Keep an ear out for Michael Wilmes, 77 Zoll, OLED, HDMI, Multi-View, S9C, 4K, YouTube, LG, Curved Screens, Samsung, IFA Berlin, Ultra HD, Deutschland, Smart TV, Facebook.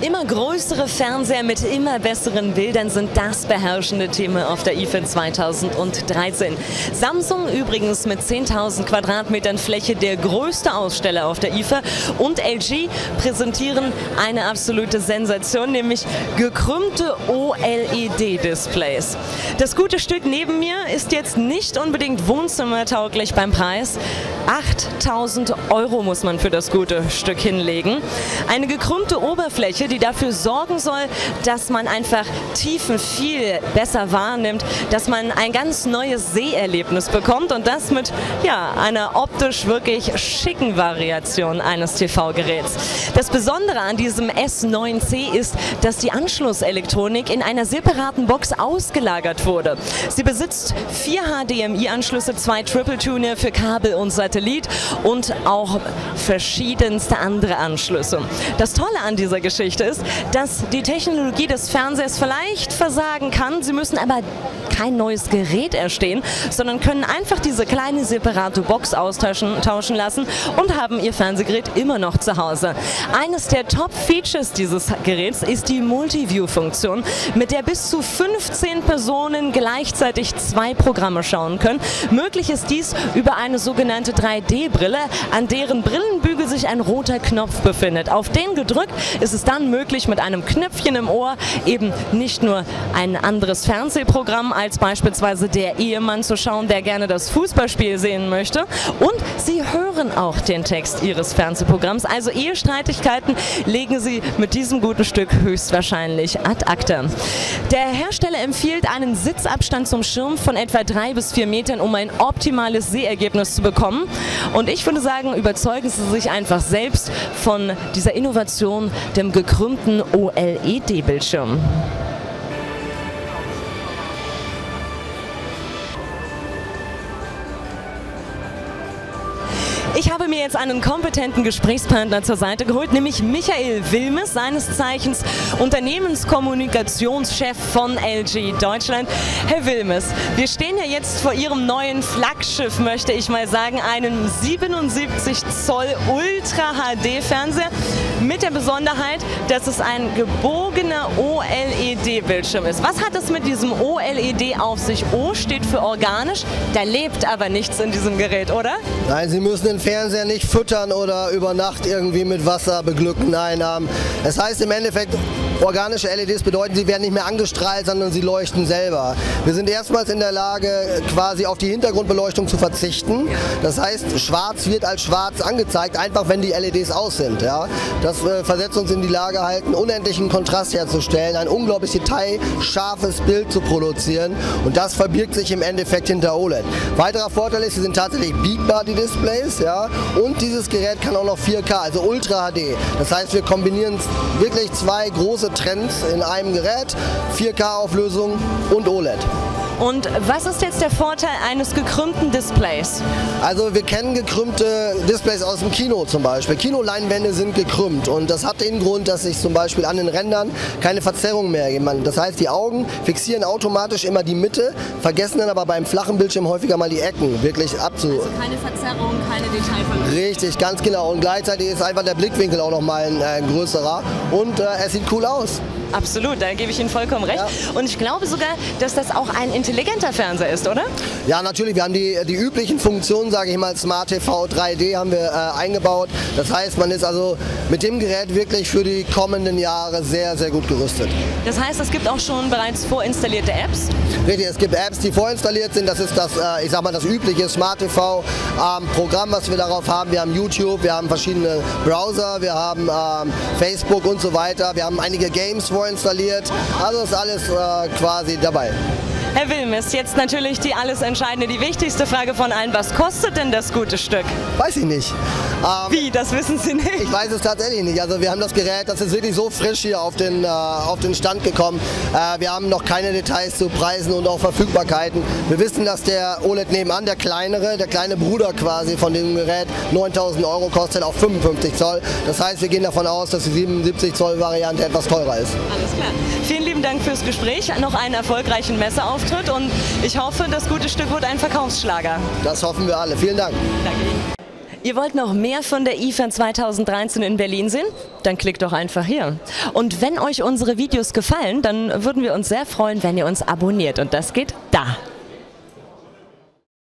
Immer größere Fernseher mit immer besseren Bildern sind das beherrschende Thema auf der IFA 2013. Samsung übrigens mit 10.000 Quadratmetern Fläche der größte Aussteller auf der IFA, und LG präsentieren eine absolute Sensation, nämlich gekrümmte OLED-Displays. Das gute Stück neben mir ist jetzt nicht unbedingt wohnzimmertauglich beim Preis. 8.000 € muss man für das gute Stück hinlegen. Eine gekrümmte Oberfläche, die dafür sorgen soll, dass man einfach Tiefen viel besser wahrnimmt, dass man ein ganz neues Seherlebnis bekommt, und das mit einer optisch wirklich schicken Variation eines TV-Geräts. Das Besondere an diesem S9C ist, dass die Anschlusselektronik in einer separaten Box ausgelagert wurde. Sie besitzt 4 HDMI-Anschlüsse, 2 Triple-Tuner für Kabel und Satellit und auch verschiedenste andere Anschlüsse. Das Tolle an dieser Geschichte ist, dass die Technologie des Fernsehers vielleicht versagen kann. Sie müssen aber kein neues Gerät erstehen, sondern können einfach diese kleine separate Box austauschen lassen und haben ihr Fernsehgerät immer noch zu Hause. Eines der Top-Features dieses Geräts ist die Multi-View-Funktion, mit der bis zu 15 Personen gleichzeitig 2 Programme schauen können. Möglich ist dies über eine sogenannte 3D-Brille, an deren Brillenbügel sich ein roter Knopf befindet. Auf den gedrückt ist es dann möglich, mit einem Knöpfchen im Ohr eben nicht nur ein anderes Fernsehprogramm als beispielsweise Der Ehemann zu schauen, der gerne das Fußballspiel sehen möchte, und Sie hören auch den Text Ihres Fernsehprogramms. Also Ehestreitigkeiten legen Sie mit diesem guten Stück höchstwahrscheinlich ad acta. Der Hersteller empfiehlt einen Sitzabstand zum Schirm von etwa 3 bis 4 Metern, um ein optimales Sehergebnis zu bekommen. Und ich würde sagen, überzeugen Sie sich einfach selbst von dieser Innovation, dem gekrümmten OLED-Bildschirm. Ich habe mir jetzt einen kompetenten Gesprächspartner zur Seite geholt, nämlich Michael Wilmes, seines Zeichens Unternehmenskommunikationschef von LG Deutschland. Herr Wilmes, wir stehen ja jetzt vor Ihrem neuen Flaggschiff, möchte ich mal sagen, einem 77 Zoll Ultra HD Fernseher mit der Besonderheit, dass es ein gebogener OLED-Bildschirm ist. Was hat es mit diesem OLED auf sich? O steht für organisch, da lebt aber nichts in diesem Gerät, oder? Nein, Sie müssen den Fernseher nicht füttern oder über Nacht irgendwie mit Wasser beglücken. Nein, das heißt im Endeffekt, organische LEDs bedeuten, sie werden nicht mehr angestrahlt, sondern sie leuchten selber. Wir sind erstmals in der Lage, quasi auf die Hintergrundbeleuchtung zu verzichten. Das heißt, schwarz wird als schwarz angezeigt, einfach wenn die LEDs aus sind. Ja? Das versetzt uns in die Lage, halt einen unendlichen Kontrast herzustellen, ein unglaublich detailscharfes Bild zu produzieren, und das verbirgt sich im Endeffekt hinter OLED. Weiterer Vorteil ist, sie sind tatsächlich biegbar, die Displays, ja? Und dieses Gerät kann auch noch 4K, also Ultra HD. Das heißt, wir kombinieren wirklich zwei große Trends in einem Gerät, 4K-Auflösung und OLED. Und was ist jetzt der Vorteil eines gekrümmten Displays? Also wir kennen gekrümmte Displays aus dem Kino zum Beispiel. Kinoleinwände sind gekrümmt, und das hat den Grund, dass sich zum Beispiel an den Rändern keine Verzerrung mehr ergeben. Das heißt, die Augen fixieren automatisch immer die Mitte, vergessen dann aber beim flachen Bildschirm häufiger mal die Ecken wirklich abzu... Also keine Verzerrung, keine Detailverlust. Richtig, ganz genau. Und gleichzeitig ist einfach der Blickwinkel auch nochmal ein größerer, und es sieht cool aus. Absolut, da gebe ich Ihnen vollkommen recht. Ja. Und ich glaube sogar, dass das auch ein intelligenter Fernseher ist, oder? Ja, natürlich. Wir haben die üblichen Funktionen, sage ich mal, Smart TV 3D haben wir eingebaut. Das heißt, man ist also mit dem Gerät wirklich für die kommenden Jahre sehr, sehr gut gerüstet. Das heißt, es gibt auch schon bereits vorinstallierte Apps? Richtig, es gibt Apps, die vorinstalliert sind. Das ist das, ich sag mal, das übliche Smart TV Programm, was wir darauf haben. Wir haben YouTube, wir haben verschiedene Browser, wir haben Facebook und so weiter. Wir haben einige Games vorinstalliert. Also ist alles quasi dabei. Herr Wilmes, jetzt natürlich die alles entscheidende, die wichtigste Frage von allen. Was kostet denn das gute Stück? Weiß ich nicht. Wie, das wissen Sie nicht? Ich weiß es tatsächlich nicht. Also wir haben das Gerät, das ist wirklich so frisch hier auf den Stand gekommen. Wir haben noch keine Details zu Preisen und auch Verfügbarkeiten. Wir wissen, dass der OLED nebenan, der kleine Bruder quasi von dem Gerät, 9.000 € kostet auf 55 Zoll. Das heißt, wir gehen davon aus, dass die 77 Zoll Variante etwas teurer ist. Alles klar. Vielen lieben Dank fürs Gespräch. Noch einen erfolgreichen Messeauftritt. Und ich hoffe, das gute Stück wird ein Verkaufsschlager. Das hoffen wir alle. Vielen Dank. Danke. Ihr wollt noch mehr von der IFA 2013 in Berlin sehen? Dann klickt doch einfach hier. Und wenn euch unsere Videos gefallen, dann würden wir uns sehr freuen, wenn ihr uns abonniert. Und das geht da.